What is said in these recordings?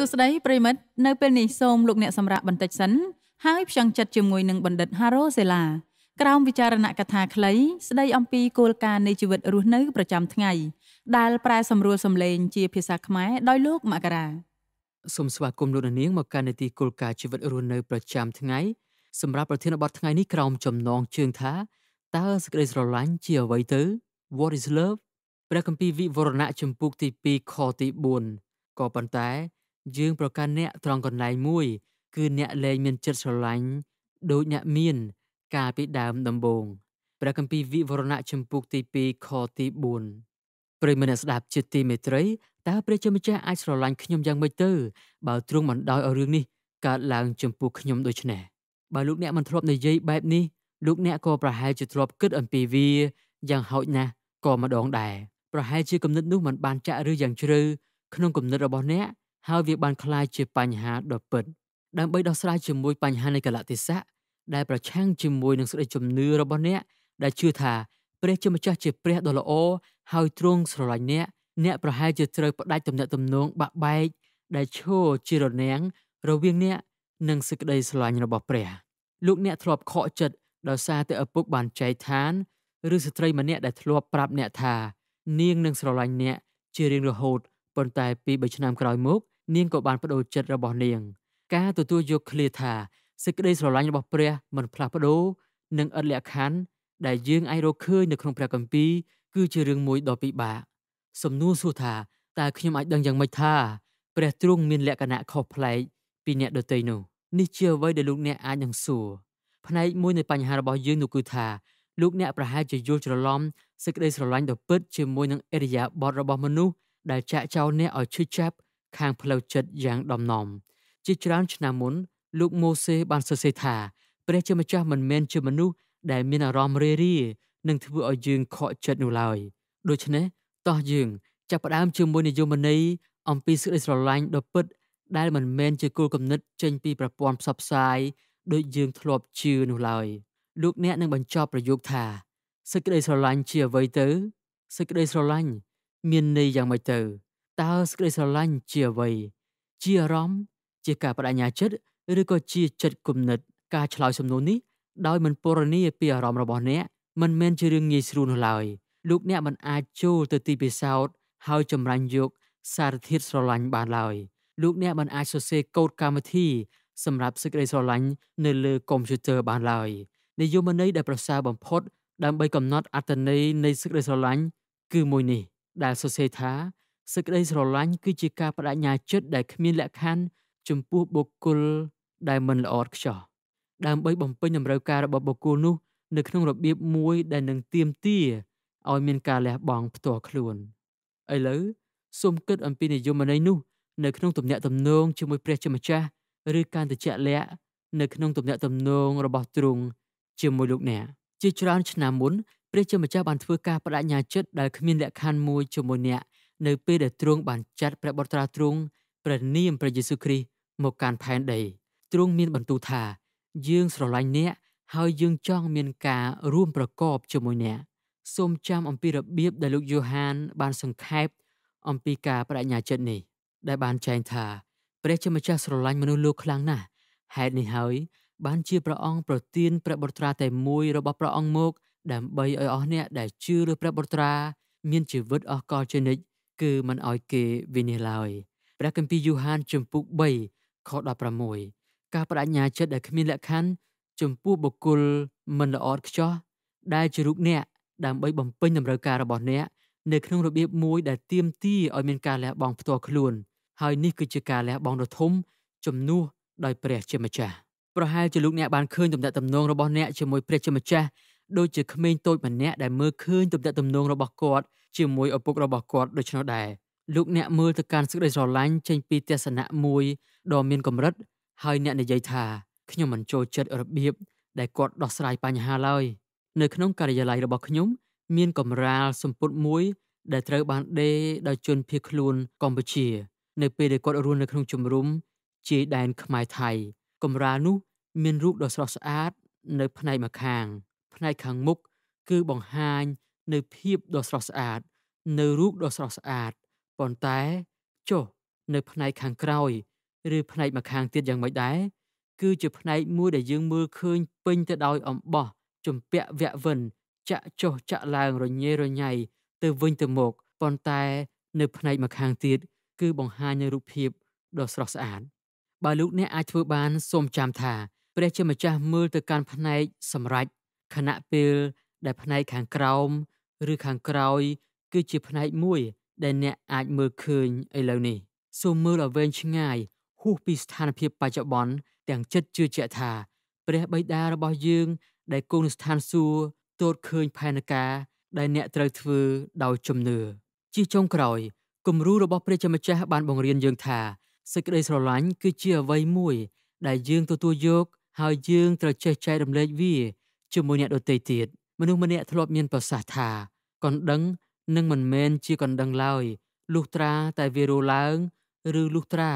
สุดท้ายประมิดเนื้อเป็นนิสมลูกเนี่ยสำหรับบันทึกสันห้าอิบชังจัดจมวยหนึ่งบันเด็ดฮาโรเซลากราววิจารณะคาถาคล้ายสดายอัมพีโกลการในชีวิตรุ่นนึกประจำทั้งไงได้แปลสำรวจสำเลนเจียพิศาขมายดอยลูกมะกราสมสวัสดิ์กรมหลวงอันนี้มาการในตีโกลการชีวิตรุ่นนึกประจำทั้งไงสำหรับประเทศนบทั้งไงนี้กราวจำนองเชิงท้าตาสกเรสโรลันเจียไว้เตอ What is love พระคัมภีร์วิวรณะจำพวกที่ปีคอติบุญก่อปัญหายืงประกันเนี่ยตรองกันหลายมุ้ยคือเนี่ยเลยมีเจ็ดสลังโดยเนี่ยมีนกาปิดามดำบงพระคัมภีร์วิวรณะจำพวกที่ปีคอติบุญปริมาณสลับจิตติเมตรัยแต่พระเจ้าไม่ใช่ไอสลังขยมยังไม่เตอบ่าวตรงมันดอยเอาเรื่องนี้การล้างจำพวกขยมโดยชนะบ่าวลูกเนี่ยมันทรมในใจแบบนี้ลูกเนี่ยก็ประหารจุดรอบกึศอันปีวียังเหาเนี่ยก็มาดองได้ประหารชื่อกำเนิดนู้มันบานจะหรืออย่างเชื่อขนมกำเนิดระบอบเนี่ยหาเวียบานคลายจีปัญหาดอกเปิดดังใบดอกสลายจมวยปัญหาในกาลติสะได้ประช่างจมวยหนังสือจมเนื้อระบอบเนี่ยได้ชื่อถาเปรี้ยจมจ้าจีเปรี้ยดอลโอหาตรงสลายเนี่ยประหารจุดเตยได้ตำแหน่งตำนงบะใบได้โชว์จีรเนียงเราเวียงเนี่ยหนังสือได้สลายระบอบเปรี้ยลูกเนี่ยทรอบเคาะจัดดาวซาเตอปุกบานใจทานหรือสตรีมันเนี่ยได้ทลวบปรับเนี่ยทาเนียงนังสลายเนี่ยเจริญระโหดปนตายปีใบชนามกลอยมุกเนียงกบานประโดดจัดระบอเนียงกาตัวยกเคลียทาสึกได้สลายระบอบเปรียมันพลาประโดนังอัดเลียขันได้ยืงไอโรเคยในครองพระกัมปีคือเจริญมวยดอปีบะสมนูสุธาตาขยมไอดังยังไม่ท่าเปรียตรุ่งมีนเลียกนะขอบไพลปีเนี่ยโดยเตยนูนี่เชื่อไว้เดลุกเนี่ยอายังสู่ภายในมวยในปัญหาระบอบยืงนุกุธาลูกเนี่ยประหารจะยุจระล้อมสึกได้สลายดอกเปิดเชื่อมวยนังเอริยาบอดระบอบมนุษย์ได้จะเจ้าเนี่ยเอาชื่อแจบข้างพลาวจัดอย่างดอมนอมจิตร้านชนะมุนลูกโมเสบันเซเซธาเปรตเจ้ามาจ้ามันเมนเชื่อมนุษย์ได้มีอารมณ์เรรี่นังทว่าเอายืงเคาะจัดหนูลอยโดยเฉพาะต่อยืงจะประดามเชื่อมวยในโยมันนี้อมปีสึกได้สลายดอกเปิดได้มันเมนเชื่อกูกำนัดเจนปีประปอนซับไซโดยยืงทลบชื่อหนูลอยลูกเนี่ยนังบรรจบประยุกต์ธาสึกได้สลายเชื่อไว้เตอสึกได้สลายเมียนในยังไม่เจอตาสกได้สลายเจียไว้เจียร้อมเจียกาปราญญาจัดหรือก็เจียจัดกลุ่มนัดการฉลาดสำนวนนี้โดยมันปรณีเปียรอมระบอบเนี้ยมันเมนเรื่องยีสรุนลอยลูกเนี้ยมันอาจูตตีปีเศร้าเฮาจำรันยกสารทิศสลายบานลอยลูกเนี้ยมันอาจเสกโกดกรรมที่สำหรับสกได้สลายในเลือกรมจุดเจอบานลอยในยุคมันนี้ได้ประสาบมพดดังใบกำนัดอัตเนยในสกได้สลายคือมวยนี่ได้สเสถาสึกได้สลายคือจิกาปราญญาจัดได้ขมิ้นและขันจมพูบุกุลได้มันละออดขอดามใบบำเพ็ญนำรายการระบบบุกุลนู้นึกน้องระเบียบมวยได้หนึ่งเตรียมตี้เอาเมียนกาและบองตัวขลุ่นไอ้เล่ส้มเกิดอันเป็นในโยมันไอ้นู้นึกน้องตุ่มเนี่ยตุ่มนงจมวยเปรี้ยจมจ้าหรือการติดเจาะเละนึกน้องตุ่มเนี่ยตุ่มนงระบบตรงจมวยลูกเนี่ยจิตรานชนะมุนเปรี้ยจมจ้าบันทึกการปราญญาจัดได้ขมิ้นและขันมวยจมวยเนี่ยในเปเดตรงบันจัดประบตราตรงประนิยมพระเยซูคริสต์หมกการแผ่นใดตรงมีนบรรทุธายื่งสลายเนี้ยเฮายื่งจ้องมีนการ่วมประกอบจมูกเนี้ยส้มจำอัมพีระเบียบได้ลูกโยฮันบานสังเขปอัมพีกาปราญญาจัดนี่ได้บานใจธาเปรี้ยจมจ้าสลายมนุษย์โลกครั้งน่ะแห่ในเฮาบานชื่อพระองค์โปรตีนประบตราแต่มวยระบบพระองค์หมกดำใบอ้อยเนี่ยได้ชื่อโดยพระบตราเมียนชีวิตออกอเจนิกคือมันอ้อยเกวินิลอยพระคัมภีร์ยูฮันจมปุกใบขอดาประมวยกาปราญญาจัดได้ขมิ้นและขันจมปูบุกุลมันละออดจ้อได้จรุกเนี่ยดำใบบำเพ็ญนำรายการระบอบเนี่ยในขนมระเบียบมวยได้เตรียมตี้อ้อยเมียนกาและบองตัวขลุ่นหอยนี่คือจิกาและบองดอทมจมนู่ดอยเปรตเจมาจ่าประหารจรุกเนี่ยบานเคลื่อนจมได้ตำนองระบอบเนี่ยจมวยเปรตเจมาจ่าโดยจะขมิ้นโตมันเนี่ยได้เมื่อคืนตุ่มแต่ตุ่มนงระบกอดเชื่อมวยอุปกรณ์ระบกอดโดยชนะได้ลูกเนี่ยมือตะการศึกได้สอนล้านเชนปีเตสนะมวยดอมเมียนกำรัดหายเนี่ยในใจธาขยมมันโจเจ็ดระเบียบได้กอดดอกสลายปัญหาเลยในขนมการยาลายระบขยมเมียนกำราสมปุตมวยได้เตะบานเดได้จนเพียคลูนกอมเบชีในปีได้กอดรุนในขนมจุ่มรุมเจแดนขมายไทยกำรานุเมียนรูปดอกสะอาดในภายในมาคางในขังมุกคือบองหานในเพียบดอกสะอาดในรูปดอกสะอาดปอนแต่โจ ในภายในขังเกาหรือภายในมาขังเตียนอย่างไม่ได้คือจุดภายในมือได้ยื่นมือคืนปิงจะดอยอ่ำบ่จุ่มเปะแวะวินจะโจจะลางรอยใหญ่ตัววินตัวหมกปอนตายในภายในมาขังเตียนคือบ่งหาในรูปผีดอกสระสะอาดบาลุกในอาชีพบ้านสมจามถาเปรียบเทียบมาจากมือตัวการภายในสำรัดขณะเปลือยได้ภายในขังเกาหรือขังเกาคือจุดภายในมุ้ยได้เนี่ยอาจมือคืนไอ้เหล่านี้ส่วนมือเราเว้นช่างง่ายหูปีสถานเพียบปัจจุบันแต่งจัดจืดเจตาเปรียบใบดาระบายยืงได้กงสถานสูโตดคืนภายในกาได้เนี่ยตรัสฟื้นดาวจมเนื้อจีจงกรอยกลุ่มรู้ระบบเปรียบจะมาจากบ้านบ่งเรียนยืงถาสกเดสหลังคือเชื่อไว้มุ้ยได้ยืงตัวโยกหายยืงตรัสใจดำเนินวีจมูกเนี่ยโดนเตยติดมนุษย์มันเนี่ยทะเลาะเมียนประสาทาก่อนดังนึ่งมันเมนจีก่อนดังเล่าลูกตราแต่วีรูล้างหรือลูกตรา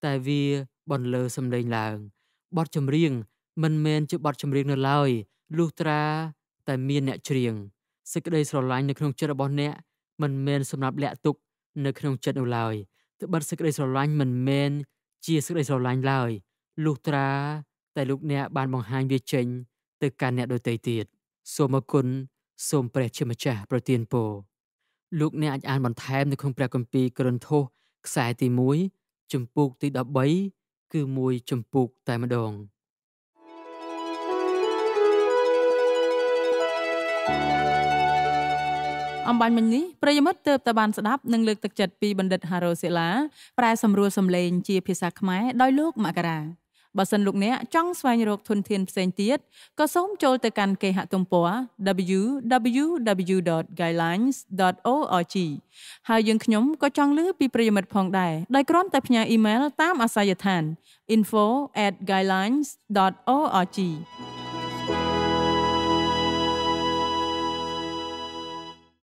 แต่วีบอลเลอสำเร็จล้างบอดจำเรียงมันเมนจะบอดจำเรียงนั่นเล่าลูกตราแต่เมียนเนี่ยเฉียงสกเดสหลังในขนมเจ็ดบอลเนี่ยมันเมนสำหรับแหละตุกในขนมเจ็ดเอาเล่าแต่บัดสกเดสหลังมันเมนจีสกเดสหลังเล่าลูกตราแต่ลูกเนี่ยบานมองหายเวียเจงแต่การเนี่ยโดยเตยติดสมกุลสมเปรตเชมจ่าประเตียนโปลูกเนี่ยอาจอ่านบนแทมในคงแปลกัมปีกรนโทสายตีมุ้ยจมปูกตีดับใบคือมุ้ยจมปูกตายมาดองอมบันมันนี้ประยมเติบตะบันสนับหนึ่งเลือกตักจัดปีบันเดฮาโรเซลาปลายสำรวจสำเลงจีพิษาขมายดอยลูกมากราบสันลูกเนี้ยจ้องสวายโรคทุนเทียนเซนเตียดก็ส่งโจลต่อการเกหะตรงปัว www.guidelines.org หายังขยมก็จ้องลือปีประยมพองได้ได้กร้อนแต่พยาอีเมลตามอาศัยฐาน info@guidelines.org